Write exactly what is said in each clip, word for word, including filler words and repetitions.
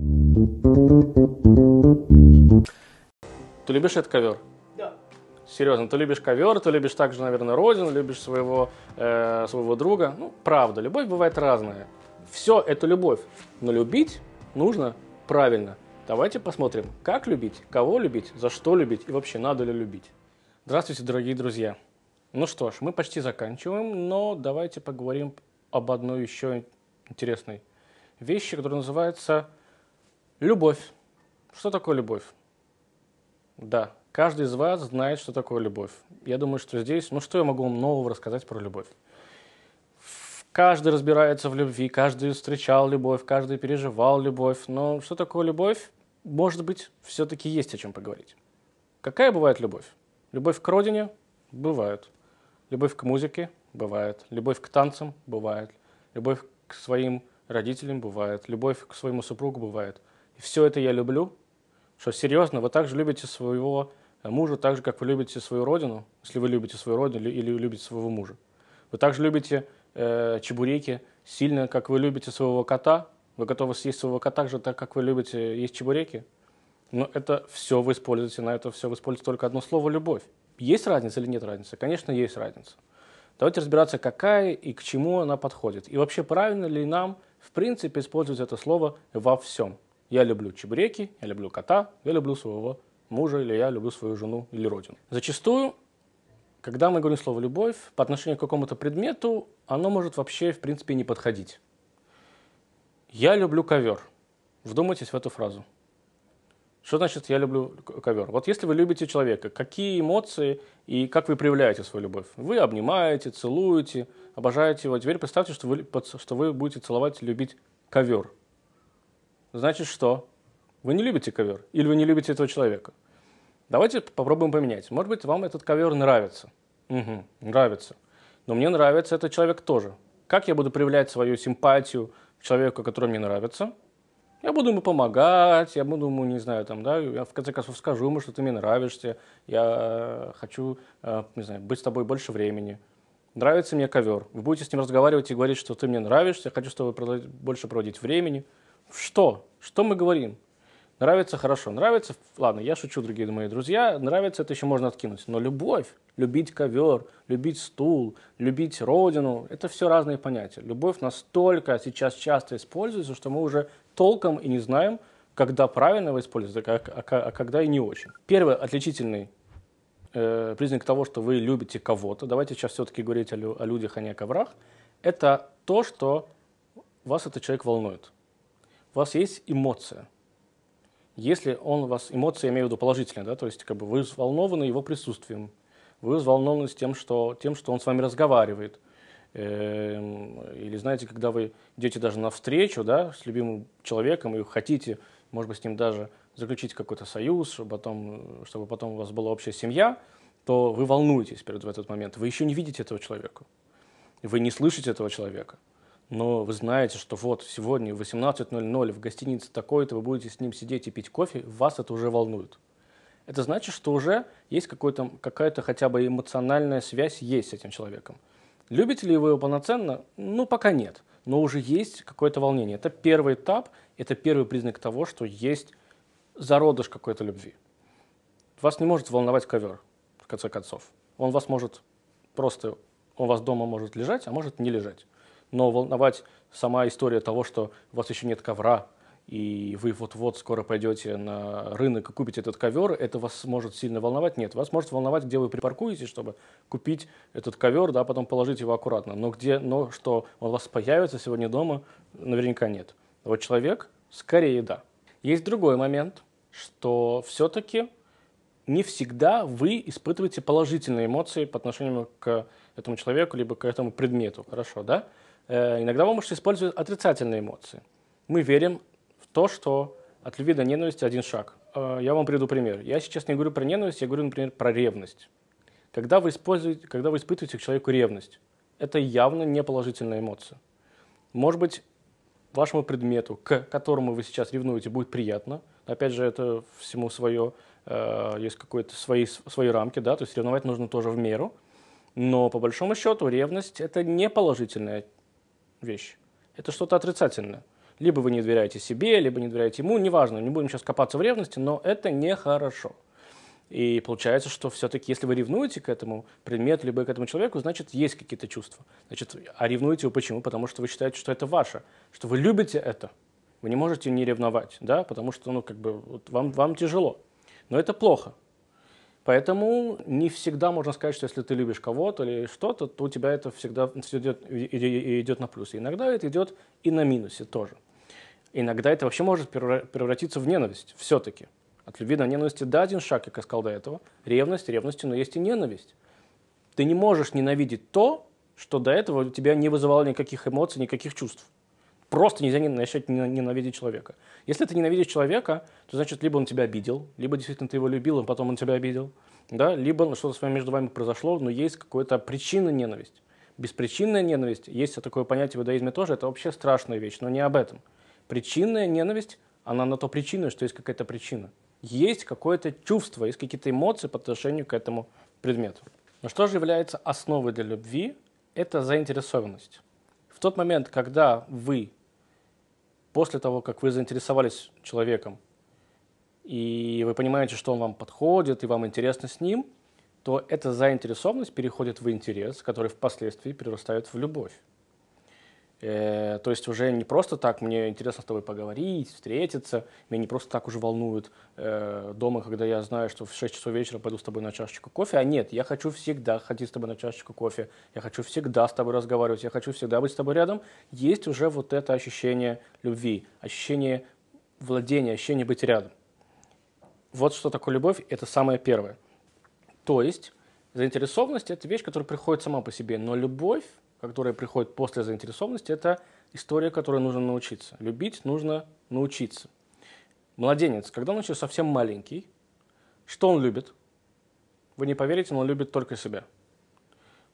Ты любишь этот ковер? Да. Серьезно, ты любишь ковер, ты любишь также, наверное, родину, любишь своего, э, своего друга. Ну, правда, любовь бывает разная. Все это любовь, но любить нужно правильно. Давайте посмотрим, как любить, кого любить, за что любить и вообще надо ли любить. Здравствуйте, дорогие друзья. Ну что ж, мы почти заканчиваем, но давайте поговорим об одной еще интересной вещи, которая называется любовь. Что такое любовь? Да, каждый из вас знает, что такое любовь. Я думаю, что здесь, ну что я могу вам нового рассказать про любовь? Каждый разбирается в любви, каждый встречал любовь, каждый переживал любовь. Но что такое любовь? Может быть, все-таки есть о чем поговорить. Какая бывает любовь? Любовь к родине? Бывает. Любовь к музыке? Бывает. Любовь к танцам? Бывает. Любовь к своим родителям? Бывает. Любовь к своему супругу? Бывает. И все это я люблю. Что, серьезно, вы также любите своего мужа, так же, как вы любите свою родину, если вы любите свою родину или любите своего мужа. Вы также любите э, чебуреки сильно, как вы любите своего кота. Вы готовы съесть своего кота так же, так как вы любите есть чебуреки. Но это все вы используете, на это все вы используете только одно слово – любовь. Есть разница или нет разницы? Конечно, есть разница. Давайте разбираться, какая и к чему она подходит. И вообще, правильно ли нам, в принципе, использовать это слово во всем? Я люблю чебуреки, я люблю кота, я люблю своего мужа, или я люблю свою жену или родину. Зачастую, когда мы говорим слово «любовь», по отношению к какому-то предмету, оно может вообще, в принципе, не подходить. Я люблю ковер. Вдумайтесь в эту фразу. Что значит «я люблю ковер»? Вот если вы любите человека, какие эмоции и как вы проявляете свою любовь? Вы обнимаете, целуете, обожаете его. Теперь представьте, что вы, что вы будете целовать и любить ковер. Значит, что? Вы не любите ковер или вы не любите этого человека? Давайте попробуем поменять. Может быть, вам этот ковер нравится. Угу, нравится. Но мне нравится этот человек тоже. Как я буду проявлять свою симпатию к человеку, который мне нравится? Я буду ему помогать, я буду ему, не знаю, там, да, я в конце концов скажу ему, что ты мне нравишься, я хочу, не знаю, быть с тобой больше времени. Нравится мне ковер. Вы будете с ним разговаривать и говорить, что ты мне нравишься, я хочу с тобой больше проводить времени. Что? Что мы говорим? Нравится хорошо, нравится, ладно, я шучу, дорогие мои друзья, нравится это еще можно откинуть, но любовь, любить ковер, любить стул, любить родину, это все разные понятия. Любовь настолько сейчас часто используется, что мы уже толком и не знаем, когда правильно его использовать, а, а, а когда и не очень. Первый отличительный э, признак того, что вы любите кого-то, давайте сейчас все-таки говорить о, о людях, а не о коврах, это то, что вас этот человек волнует. У вас есть эмоция. Если он у вас, эмоции, я имею в виду положительные, да, то есть как бы вы взволнованы его присутствием, вы взволнованы тем, что, тем, что он с вами разговаривает. Или, знаете, когда вы идете даже навстречу, да, с любимым человеком и хотите, может быть, с ним даже заключить какой-то союз, чтобы потом, чтобы потом у вас была общая семья, то вы волнуетесь перед в этот момент. Вы еще не видите этого человека, вы не слышите этого человека. Но вы знаете, что вот сегодня в восемнадцать ноль-ноль в гостинице такой-то, вы будете с ним сидеть и пить кофе, вас это уже волнует. Это значит, что уже есть какая-то хотя бы эмоциональная связь есть с этим человеком. Любите ли вы его полноценно? Ну, пока нет. Но уже есть какое-то волнение. Это первый этап, это первый признак того, что есть зародыш какой-то любви. Вас не может волновать ковер, в конце концов. Он вас может просто, он у вас дома может лежать, а может не лежать. Но волновать сама история того, что у вас еще нет ковра, и вы вот-вот скоро пойдете на рынок и купите этот ковер, это вас может сильно волновать? Нет, вас может волновать, где вы припаркуетесь, чтобы купить этот ковер, да, потом положить его аккуратно. Но, где, но что он у вас появится сегодня дома, наверняка нет. Вот человек, скорее да. Есть другой момент, что все-таки не всегда вы испытываете положительные эмоции по отношению к этому человеку, либо к этому предмету, хорошо, да? Иногда вы можете использовать отрицательные эмоции. Мы верим в то, что от любви до ненависти один шаг. Я вам приведу пример. Я сейчас не говорю про ненависть, я говорю, например, про ревность. Когда вы используете, когда вы испытываете к человеку ревность, это явно не положительная эмоция. Может быть, вашему предмету, к которому вы сейчас ревнуете, будет приятно. Опять же, это всему свое, есть какие-то свои, свои рамки, да, то есть ревновать нужно тоже в меру. Но по большому счету ревность – это не положительная вещь. Это что-то отрицательное. Либо вы не доверяете себе, либо не доверяете ему, неважно, не будем сейчас копаться в ревности, но это нехорошо. И получается, что все-таки, если вы ревнуете к этому предмету, либо к этому человеку, значит, есть какие-то чувства. Значит, а ревнуете вы почему? Потому что вы считаете, что это ваше, что вы любите это. Вы не можете не ревновать, да, потому что, ну, как бы, вот вам, вам тяжело. Но это плохо. Поэтому не всегда можно сказать, что если ты любишь кого-то или что-то, то у тебя это всегда идет, идет на плюс. И иногда это идет и на минусе тоже. Иногда это вообще может превратиться в ненависть все-таки. От любви до ненависти до один шаг, как я сказал до этого. Ревность, ревность, но есть и ненависть. Ты не можешь ненавидеть то, что до этого у тебя не вызывало никаких эмоций, никаких чувств. Просто нельзя начать ненавидеть человека. Если ты ненавидишь человека, то значит, либо он тебя обидел, либо действительно ты его любил, а потом он тебя обидел, да? Либо что-то с вами между вами произошло, но есть какая-то причина ненависти. Беспричинная ненависть, есть такое понятие в иудаизме тоже, это вообще страшная вещь, но не об этом. Причинная ненависть, она на то причина, что есть какая-то причина. Есть какое-то чувство, есть какие-то эмоции по отношению к этому предмету. Но что же является основой для любви? Это заинтересованность. В тот момент, когда вы после того, как вы заинтересовались человеком, и вы понимаете, что он вам подходит, и вам интересно с ним, то эта заинтересованность переходит в интерес, который впоследствии перерастает в любовь. Э, то есть уже не просто так, мне интересно с тобой поговорить, встретиться, меня не просто так уже волнует э, дома, когда я знаю, что в шесть часов вечера пойду с тобой на чашечку кофе, а нет, я хочу всегда ходить с тобой на чашечку кофе, я хочу всегда с тобой разговаривать, я хочу всегда быть с тобой рядом. Есть уже вот это ощущение любви, ощущение владения, ощущение быть рядом. Вот что такое любовь, это самое первое. То есть заинтересованность – это вещь, которая приходит сама по себе, но любовь, которая приходит после заинтересованности, это история, которой нужно научиться. Любить нужно научиться. Младенец, когда он еще совсем маленький, что он любит? Вы не поверите, но он любит только себя.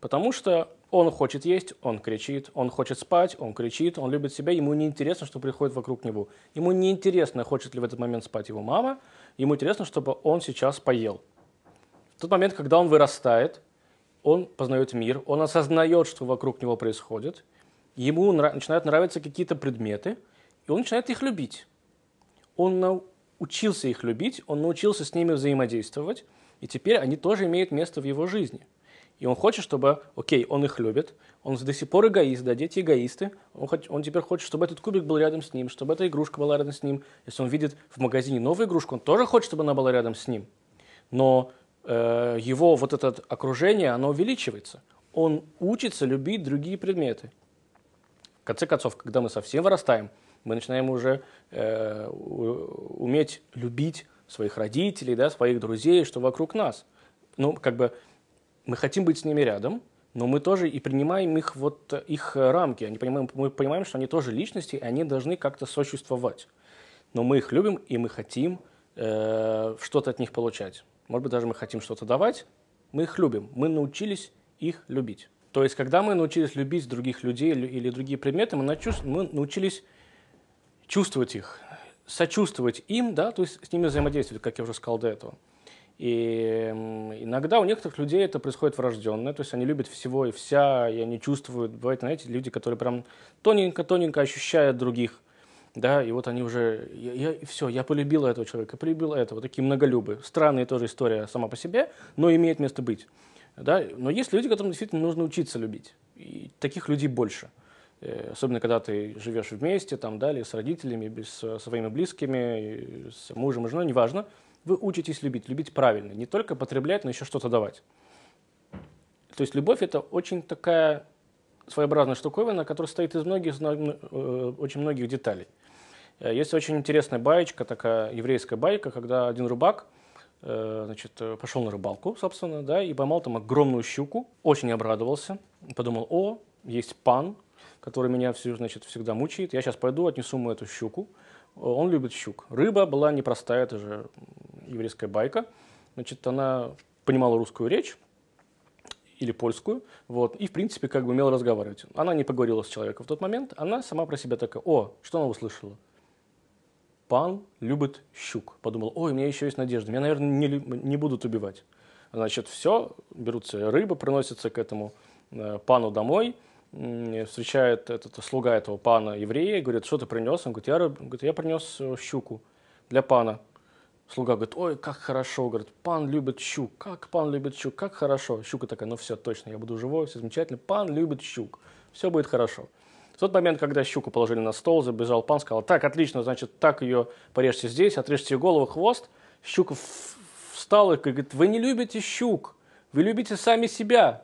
Потому что он хочет есть, он кричит, он хочет спать, он кричит, он любит себя, ему неинтересно, что происходит вокруг него. Ему неинтересно, хочет ли в этот момент спать его мама, ему интересно, чтобы он сейчас поел. В тот момент, когда он вырастает, он познает мир, он осознает, что вокруг него происходит, ему нра- начинают нравиться какие-то предметы, и он начинает их любить. Он научился их любить, он научился с ними взаимодействовать, и теперь они тоже имеют место в его жизни. И он хочет, чтобы, окей, он их любит, он до сих пор эгоист, да, дети эгоисты, он, хоть, он теперь хочет, чтобы этот кубик был рядом с ним, чтобы эта игрушка была рядом с ним. Если он видит в магазине новую игрушку, он тоже хочет, чтобы она была рядом с ним. Но его вот это окружение, оно увеличивается. Он учится любить другие предметы. В конце концов, когда мы совсем вырастаем, мы начинаем уже э, уметь любить своих родителей, да, своих друзей, что вокруг нас. Ну, как бы мы хотим быть с ними рядом, но мы тоже и принимаем их, вот, их рамки. Они понимаем, мы понимаем, что они тоже личности, и они должны как-то существовать. Но мы их любим, и мы хотим э, что-то от них получать. Может быть, даже мы хотим что-то давать, мы их любим, мы научились их любить. То есть, когда мы научились любить других людей или другие предметы, мы научились чувствовать их, сочувствовать им, да, то есть с ними взаимодействовать, как я уже сказал до этого. И иногда у некоторых людей это происходит врожденно, то есть они любят всего и вся, и они чувствуют, бывают, знаете, люди, которые прям тоненько-тоненько ощущают других. Да, и вот они уже, я, я, все, я полюбила этого человека, полюбила этого, такие многолюбы. Странная тоже история сама по себе, но имеет место быть. Да? Но есть люди, которым действительно нужно учиться любить. И таких людей больше. Особенно, когда ты живешь вместе, там, да, или с родителями, со своими близкими, с мужем и женой, неважно. Вы учитесь любить, любить правильно. Не только потреблять, но еще что-то давать. То есть любовь – это очень такая своеобразная штуковина, которая состоит из многих, очень многих деталей. Есть очень интересная баечка, такая еврейская байка, когда один рыбак, значит, пошел на рыбалку, собственно, да, и поймал там огромную щуку, очень обрадовался, подумал, о, есть пан, который меня всю, значит, всегда мучает, я сейчас пойду, отнесу ему эту щуку. Он любит щук. Рыба была непростая, это же еврейская байка, значит, она понимала русскую речь, или польскую, вот, и, в принципе, как бы умела разговаривать. Она не поговорила с человеком в тот момент, она сама про себя такая, о, что она услышала? Пан любит щук. Подумала, ой, у меня еще есть надежда, меня, наверное, не, не будут убивать. Значит, все, берутся рыбы, приносятся к этому э, пану домой, встречает этот, слуга этого пана еврея, говорит, что ты принес? Он говорит, я, говорит, я принес щуку для пана. Слуга говорит, ой, как хорошо, говорит, пан любит щук, как пан любит щук, как хорошо. Щука такая, ну все, точно, я буду живой, все замечательно, пан любит щук, все будет хорошо. В тот момент, когда щуку положили на стол, забежал пан, сказал, так, отлично, значит, так ее порежьте здесь, отрежьте ее голову, хвост. Щука встала и говорит, вы не любите щук, вы любите сами себя.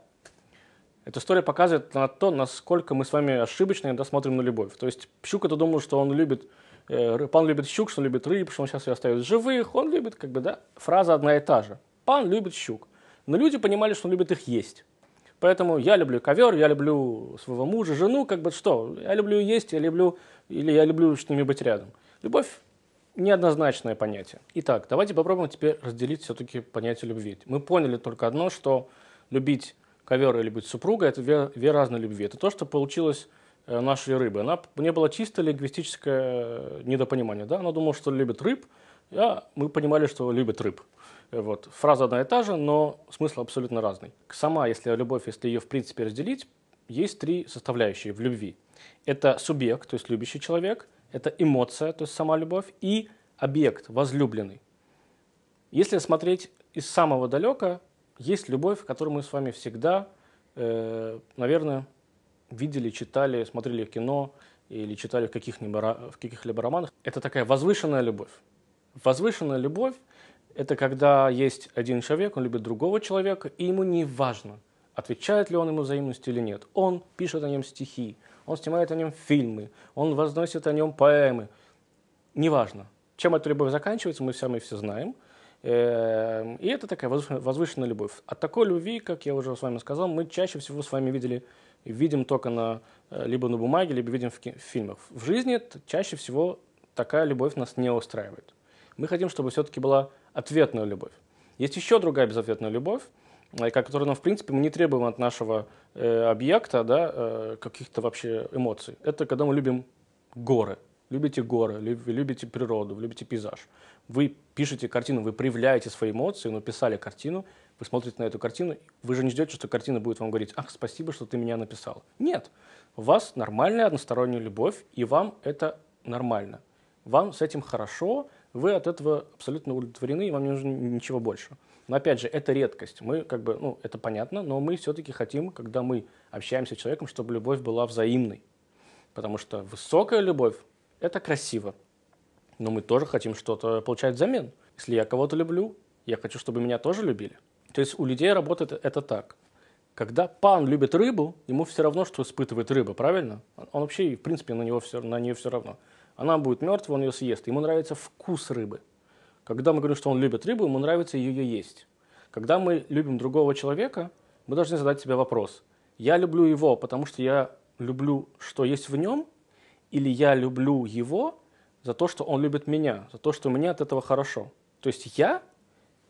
Эта история показывает на то, насколько мы с вами ошибочно иногда смотрим на любовь. То есть щука-то думал, что он любит, э, пан любит щук, что он любит рыб, что он сейчас ее оставит живых. Он любит, как бы, да, фраза одна и та же. Пан любит щук. Но люди понимали, что он любит их есть. Поэтому я люблю ковер, я люблю своего мужа, жену, как бы что. Я люблю есть, я люблю, или я люблю с ними быть рядом. Любовь – неоднозначное понятие. Итак, давайте попробуем теперь разделить все-таки понятие любви. Мы поняли только одно, что любить ковер и любить супруга – это две разные любви. Это то, что получилось у нашей рыбы. Она, у нее было чисто лингвистическое недопонимание. Да? Она думала, что любит рыб, а мы понимали, что любит рыб. Вот. Фраза одна и та же, но смысл абсолютно разный. Сама, если любовь, если ее в принципе разделить, есть три составляющие в любви. Это субъект, то есть любящий человек, это эмоция, то есть сама любовь, и объект, возлюбленный. Если смотреть из самого далека, есть любовь, которую мы с вами всегда, э, наверное, видели, читали, смотрели в кино или читали в каких-либо, в каких-либо романах. Это такая возвышенная любовь. Возвышенная любовь – это когда есть один человек, он любит другого человека, и ему не важно, отвечает ли он ему взаимностью или нет. Он пишет о нем стихи, он снимает о нем фильмы, он возносит о нем поэмы. Неважно, чем эта любовь заканчивается, мы сами все знаем. И это такая возвышенная любовь. От такой любви, как я уже с вами сказал, мы чаще всего с вами видели, видим только на, либо на бумаге, либо видим в, в фильмах. В жизни чаще всего такая любовь нас не устраивает. Мы хотим, чтобы все-таки была ответная любовь. Есть еще другая безответная любовь, которую, ну, в принципе, мы не требуем от нашего э, объекта, да, э, каких-то вообще эмоций. Это когда мы любим горы. Любите горы, любите природу, любите пейзаж. Вы пишете картину, вы проявляете свои эмоции, но писали картину, вы смотрите на эту картину, вы же не ждете, что картина будет вам говорить, ах, спасибо, что ты меня написал. Нет, у вас нормальная односторонняя любовь, и вам это нормально. Вам с этим хорошо, вы от этого абсолютно удовлетворены, и вам не нужно ничего больше. Но опять же, это редкость. Мы как бы, ну, это понятно, но мы все-таки хотим, когда мы общаемся с человеком, чтобы любовь была взаимной. Потому что высокая любовь, это красиво, но мы тоже хотим что-то получать взамен. Если я кого-то люблю, я хочу, чтобы меня тоже любили. То есть у людей работает это так. Когда пан любит рыбу, ему все равно, что испытывает рыба, правильно? Он вообще, в принципе, на, него все, на нее все равно. Она будет мертва, он ее съест. Ему нравится вкус рыбы. Когда мы говорим, что он любит рыбу, ему нравится ее есть. Когда мы любим другого человека, мы должны задать себе вопрос. Я люблю его, потому что я люблю, что есть в нем, или я люблю его за то, что он любит меня, за то, что мне от этого хорошо. То есть я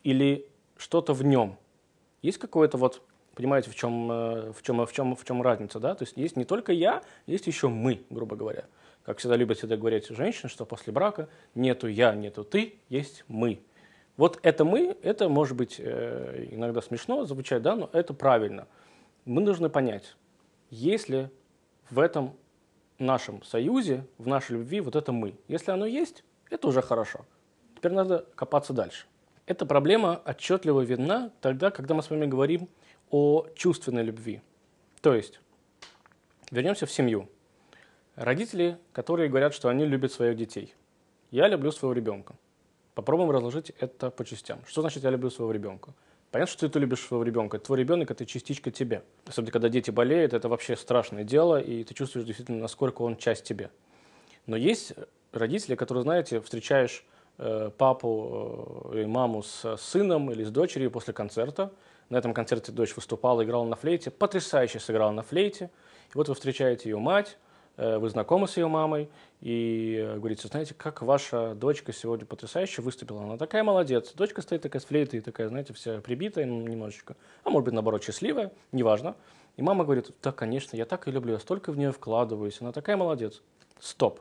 или что-то в нем. Есть какое-то вот, понимаете, в чем, в чем, в чем, в чем разница, да? То есть есть не только я, есть еще мы, грубо говоря. Как всегда любят всегда говорить женщины, что после брака нету я, нету ты, есть мы. Вот это мы, это может быть иногда смешно звучать, да, но это правильно. Мы должны понять, есть ли в этом в нашем союзе, в нашей любви вот это мы. Если оно есть, это уже хорошо. Теперь надо копаться дальше. Эта проблема отчетливо видна тогда, когда мы с вами говорим о чувственной любви. То есть, вернемся в семью. Родители, которые говорят, что они любят своих детей. Я люблю своего ребенка. Попробуем разложить это по частям. Что значит я люблю своего ребенка? Понятно, что ты любишь своего ребенка. Твой ребенок – это частичка тебя. Особенно, когда дети болеют, это вообще страшное дело, и ты чувствуешь действительно, насколько он часть тебя. Но есть родители, которые, знаете, встречаешь э, папу и маму с сыном или с дочерью после концерта. На этом концерте дочь выступала, играла на флейте, потрясающе сыграла на флейте. И вот вы встречаете ее мать, э, вы знакомы с ее мамой, и э, говорите, знаете, как ваша дочка сегодня потрясающе выступила. Она такая молодец. Дочка стоит такая с флейтой, такая, знаете, вся прибитая немножечко. А может быть, наоборот, счастливая, неважно. И мама говорит, да, конечно, я так и люблю, я столько в нее вкладываюсь. Она такая молодец. Стоп.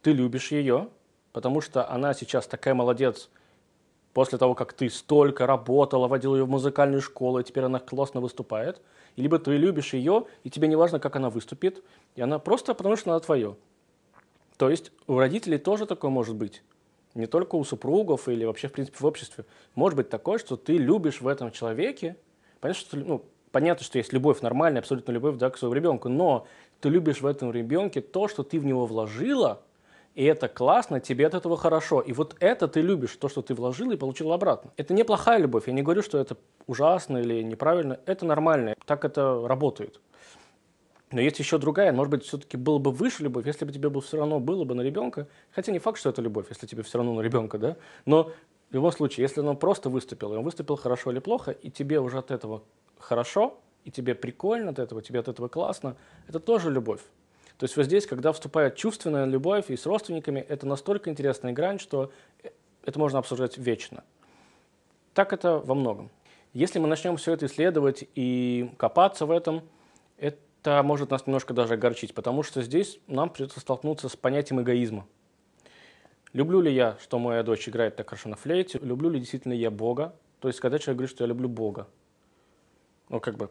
Ты любишь ее, потому что она сейчас такая молодец, после того, как ты столько работала, водила ее в музыкальную школу, и теперь она классно выступает, либо ты любишь ее, и тебе не важно, как она выступит, и она просто потому, что она твое. То есть у родителей тоже такое может быть. Не только у супругов или вообще, в принципе, в обществе. Может быть такое, что ты любишь в этом человеке. Понятно, что, ну, понятно, что есть любовь нормальная, абсолютно любовь, да, к своему ребенку, но ты любишь в этом ребенке то, что ты в него вложила, и это классно, тебе от этого хорошо. И вот это ты любишь, то, что ты вложила и получила обратно. Это неплохая любовь. Я не говорю, что это ужасно или неправильно. Это нормально. Так это работает. Но есть еще другая. Может быть, все-таки было бы выше любовь, если бы тебе все равно было бы на ребенка. Хотя не факт, что это любовь, если тебе все равно на ребенка, да? Но в любом случае, если он просто выступил, и он выступил хорошо или плохо, и тебе уже от этого хорошо, и тебе прикольно от этого, тебе от этого классно, это тоже любовь. То есть вот здесь, когда вступает чувственная любовь и с родственниками, это настолько интересная грань, что это можно обсуждать вечно. Так это во многом. Если мы начнем все это исследовать и копаться в этом, это может нас немножко даже огорчить, потому что здесь нам придется столкнуться с понятием эгоизма. Люблю ли я, что моя дочь играет так хорошо на флейте? Люблю ли действительно я Бога? То есть когда человек говорит, что я люблю Бога, ну как бы...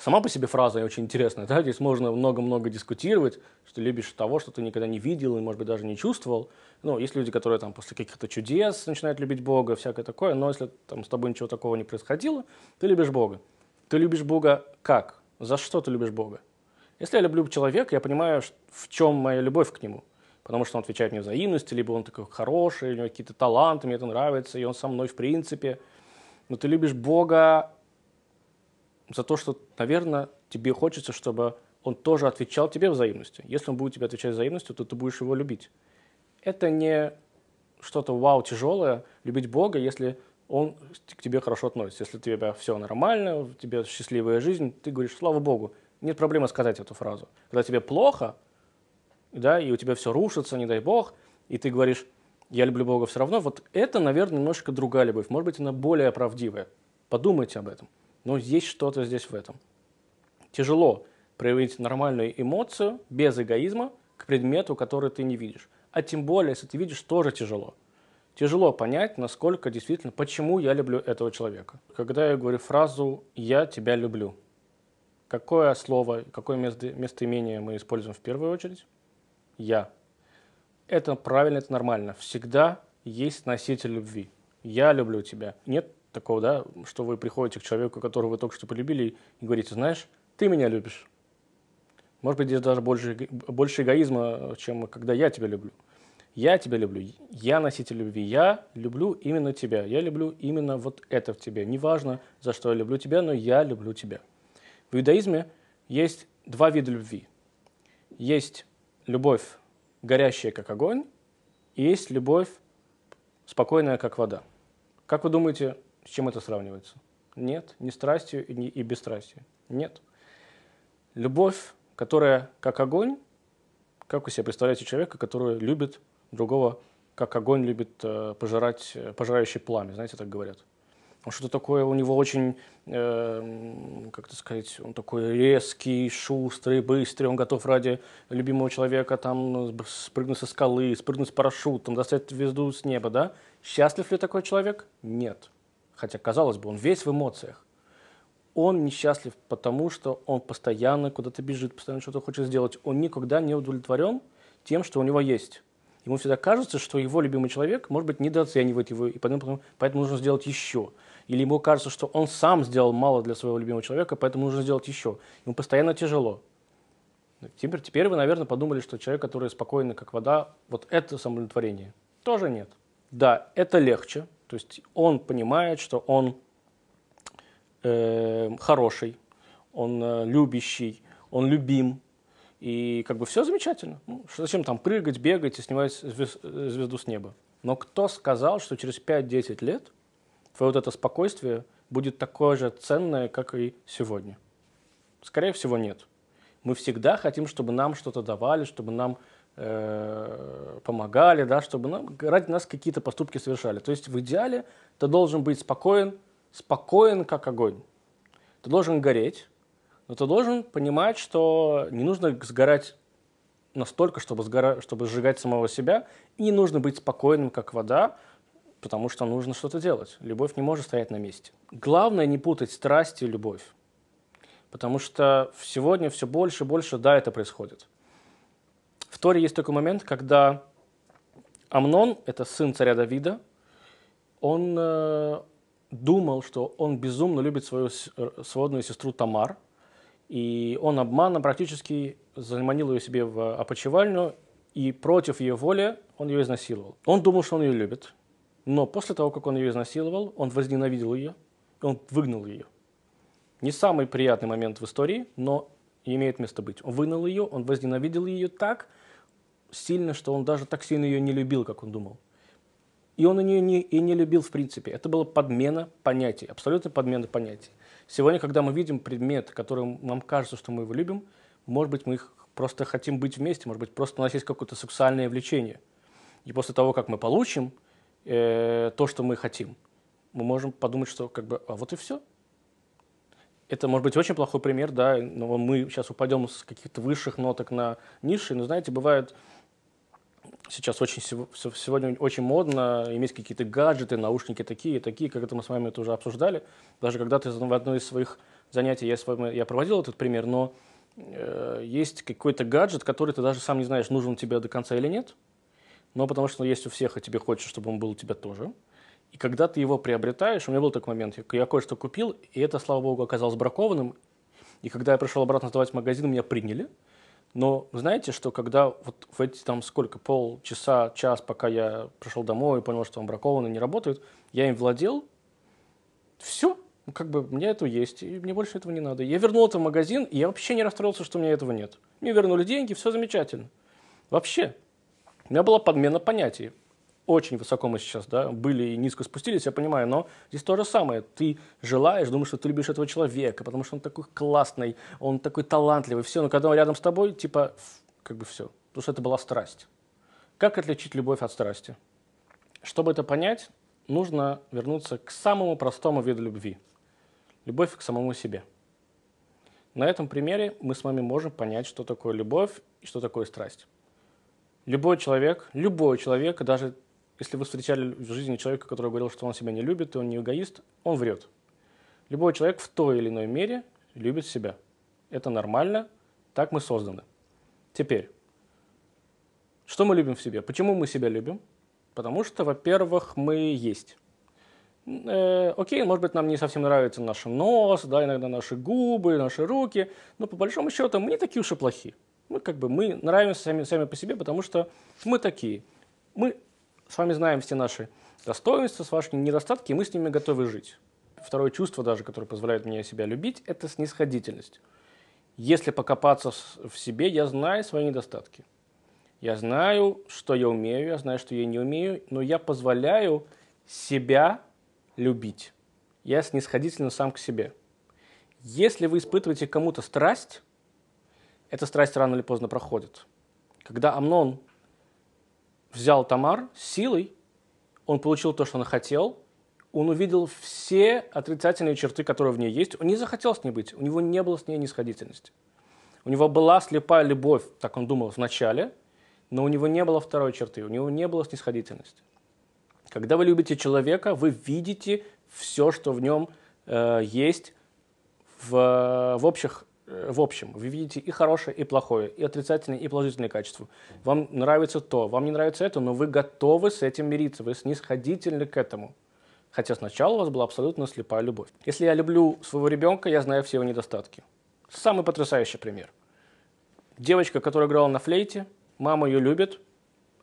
Сама по себе фраза очень интересная, да? Здесь можно много-много дискутировать, что любишь того, что ты никогда не видел и, может быть, даже не чувствовал. Ну, есть люди, которые там после каких-то чудес начинают любить Бога, всякое такое, но если там с тобой ничего такого не происходило, ты любишь Бога. Ты любишь Бога как? За что ты любишь Бога? Если я люблю человека, я понимаю, в чем моя любовь к нему, потому что он отвечает мне взаимностью, либо он такой хороший, у него какие-то таланты, мне это нравится, и он со мной в принципе. Но ты любишь Бога за то, что, наверное, тебе хочется, чтобы он тоже отвечал тебе взаимностью. Если он будет тебе отвечать взаимностью, то ты будешь его любить. Это не что-то вау тяжелое, любить Бога, если он к тебе хорошо относится. Если у тебя все нормально, у тебя счастливая жизнь, ты говоришь «слава Богу». Нет проблемы сказать эту фразу. Когда тебе плохо, да, и у тебя все рушится, не дай Бог, и ты говоришь «я люблю Бога все равно», вот это, наверное, немножко другая любовь. Может быть, она более правдивая. Подумайте об этом. Но есть что-то здесь в этом. Тяжело проявить нормальную эмоцию без эгоизма к предмету, который ты не видишь. А тем более, если ты видишь, тоже тяжело. Тяжело понять, насколько действительно, почему я люблю этого человека. Когда я говорю фразу «я тебя люблю», какое слово, какое местоимение мы используем в первую очередь? «Я». Это правильно, это нормально. Всегда есть носитель любви. «Я люблю тебя». Нет такого, да, что вы приходите к человеку, которого вы только что полюбили, и говорите, знаешь, ты меня любишь. Может быть, здесь даже больше, больше эгоизма, чем когда я тебя люблю. Я тебя люблю, я носитель любви, я люблю именно тебя, я люблю именно вот это в тебе. Неважно, за что я люблю тебя, но я люблю тебя. В иудаизме есть два вида любви. Есть любовь, горящая, как огонь, и есть любовь, спокойная, как вода. Как вы думаете, с чем это сравнивается? Нет, не страстью и, не, и бесстрастью. Нет. Любовь, которая как огонь, как вы себе представляете человека, который любит другого, как огонь любит э, пожирать, пожирающий пламя, знаете, так говорят. Он что-то такое, у него очень, э, как это сказать, он такой резкий, шустрый, быстрый, он готов ради любимого человека там спрыгнуть со скалы, спрыгнуть с парашютом, достать звезду с неба, да? Счастлив ли такой человек? Нет. Хотя, казалось бы, он весь в эмоциях. Он несчастлив, потому что он постоянно куда-то бежит, постоянно что-то хочет сделать. Он никогда не удовлетворен тем, что у него есть. Ему всегда кажется, что его любимый человек, может быть, недооценивает его, и поэтому, поэтому нужно сделать еще. Или ему кажется, что он сам сделал мало для своего любимого человека, поэтому нужно сделать еще. Ему постоянно тяжело. Теперь, теперь вы, наверное, подумали, что человек, который спокойный, как вода, вот это самоудовлетворение. Тоже нет. Да, это легче, то есть он понимает, что он э, хороший, он э, любящий, он любим, и как бы все замечательно. Ну, зачем там прыгать, бегать и снимать звезд, звезду с неба? Но кто сказал, что через пять-десять лет твое вот это спокойствие будет такое же ценное, как и сегодня? Скорее всего, нет. Мы всегда хотим, чтобы нам что-то давали, чтобы нам... помогали, да, чтобы нам, ради нас какие-то поступки совершали. То есть в идеале ты должен быть спокоен, спокоен как огонь. Ты должен гореть, но ты должен понимать, что не нужно сгорать настолько, чтобы, сгора... чтобы сжигать самого себя, и не нужно быть спокойным как вода, потому что нужно что-то делать. Любовь не может стоять на месте. Главное не путать страсть и любовь, потому что сегодня все больше и больше, да, это происходит. В Торе есть такой момент, когда Амнон, это сын царя Давида, он э, думал, что он безумно любит свою сводную сестру Тамар, и он обманом практически заманил ее себе в опочивальню, и против ее воли он ее изнасиловал. Он думал, что он ее любит, но после того, как он ее изнасиловал, он возненавидел ее, и он выгнал ее. Не самый приятный момент в истории, но имеет место быть. Он выгнал ее, он возненавидел ее так сильно, что он даже так сильно ее не любил, как он думал. И он ее не, и не любил в принципе. Это была подмена понятий, абсолютная подмена понятий. Сегодня, когда мы видим предмет, которым нам кажется, что мы его любим, может быть, мы их просто хотим быть вместе, может быть, просто у нас есть какое-то сексуальное влечение. И после того, как мы получим э, то, что мы хотим, мы можем подумать, что как бы, а вот и все. Это может быть очень плохой пример, да, но мы сейчас упадем с каких-то высших ноток на низшие, но, знаете, бывает... Сейчас очень, сегодня очень модно иметь какие-то гаджеты, наушники такие, такие, как это мы с вами это уже обсуждали. Даже когда-то в одной из своих занятий я, с вами, я проводил этот пример, но э, есть какой-то гаджет, который ты даже сам не знаешь, нужен тебе до конца или нет. Но потому что он есть у всех, и тебе хочется, чтобы он был у тебя тоже. И когда ты его приобретаешь, у меня был такой момент, я кое-что купил, и это, слава богу, оказалось бракованным. И когда я пришел обратно сдавать в магазин, меня приняли. Но знаете, что когда вот в эти там сколько, полчаса, час, пока я пришел домой и понял, что он бракован и не работает, я им владел, все, как бы у меня это есть, и мне больше этого не надо. Я вернул это в магазин, и я вообще не расстроился, что у меня этого нет. Мне вернули деньги, все замечательно. Вообще, у меня была подмена понятий. Очень высоко мы сейчас, да, были и низко спустились, я понимаю, но здесь то же самое. Ты желаешь, думаешь, что ты любишь этого человека, потому что он такой классный, он такой талантливый, все, но когда он рядом с тобой, типа, как бы все. Потому что это была страсть. Как отличить любовь от страсти? Чтобы это понять, нужно вернуться к самому простому виду любви. Любовь к самому себе. На этом примере мы с вами можем понять, что такое любовь и что такое страсть. Любой человек, любой человек, даже если вы встречали в жизни человека, который говорил, что он себя не любит, и он не эгоист, он врет. Любой человек в той или иной мере любит себя. Это нормально, так мы созданы. Теперь, что мы любим в себе? Почему мы себя любим? Потому что, во-первых, мы есть. Э, окей, может быть, нам не совсем нравится наш нос, да, иногда наши губы, наши руки, но по большому счету мы не такие уж и плохие. Мы как бы мы нравимся сами, сами по себе, потому что мы такие. Мы с вами знаем все наши достоинства, ваши недостатки, и мы с ними готовы жить. Второе чувство даже, которое позволяет мне себя любить, это снисходительность. Если покопаться в себе, я знаю свои недостатки. Я знаю, что я умею, я знаю, что я не умею, но я позволяю себя любить. Я снисходительно сам к себе. Если вы испытываете кому-то страсть, эта страсть рано или поздно проходит. Когда Амнон взял Тамар силой, он получил то, что он хотел, он увидел все отрицательные черты, которые в ней есть, он не захотел с ней быть, у него не было с ней нисходительности. У него была слепая любовь, так он думал вначале, но у него не было второй черты, у него не было снисходительности. Когда вы любите человека, вы видите все, что в нем э, есть в, в общих В общем, вы видите и хорошее, и плохое, и отрицательное, и положительное качество. Вам нравится то, вам не нравится это, но вы готовы с этим мириться, вы снисходительны к этому. Хотя сначала у вас была абсолютно слепая любовь. Если я люблю своего ребенка, я знаю все его недостатки. Самый потрясающий пример. Девочка, которая играла на флейте, мама ее любит,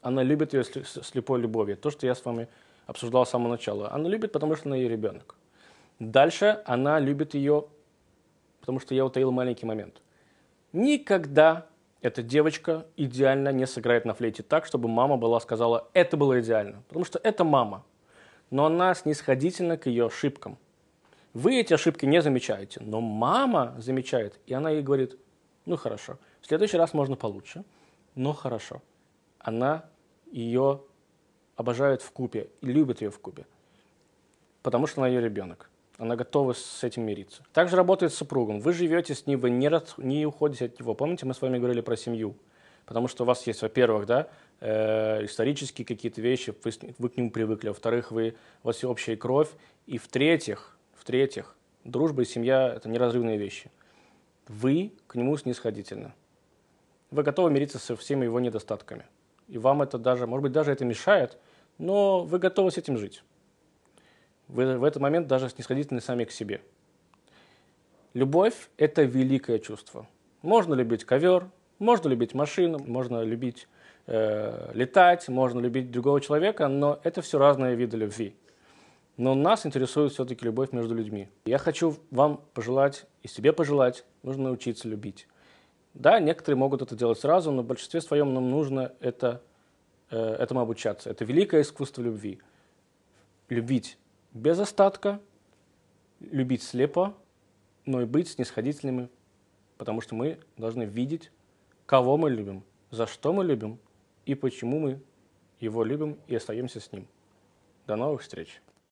она любит ее слепой любовью. То, что я с вами обсуждал с самого начала. Она любит, потому что она ее ребенок. Дальше она любит ее... потому что я утаил маленький момент. Никогда эта девочка идеально не сыграет на флейте так, чтобы мама была сказала, это было идеально, потому что это мама. Но она снисходительна к ее ошибкам. Вы эти ошибки не замечаете, но мама замечает, и она ей говорит, ну хорошо, в следующий раз можно получше, но хорошо. Она ее обожает вкупе и любит ее вкупе, потому что она ее ребенок. Она готова с этим мириться. Также работает с супругом. Вы живете с ним, вы не, не уходите от него. Помните, мы с вами говорили про семью? Потому что у вас есть, во-первых, да, э, исторические какие-то вещи, вы, вы к ним привыкли, во-вторых, вы, у вас общая кровь, и в-третьих, в-третьих, дружба и семья – это неразрывные вещи. Вы к нему снисходительны. Вы готовы мириться со всеми его недостатками. И вам это даже, может быть, даже это мешает, но вы готовы с этим жить. Вы в этот момент даже снисходительны сами к себе. Любовь – это великое чувство. Можно любить ковер, можно любить машину, можно любить э, летать, можно любить другого человека, но это все разные виды любви. Но нас интересует все-таки любовь между людьми. Я хочу вам пожелать и себе пожелать, нужно научиться любить. Да, некоторые могут это делать сразу, но в большинстве своем нам нужно это, э, этому обучаться. Это великое искусство любви. Любить без остатка, любить слепо, но и быть снисходительными, потому что мы должны видеть, кого мы любим, за что мы любим и почему мы его любим и остаемся с ним. До новых встреч!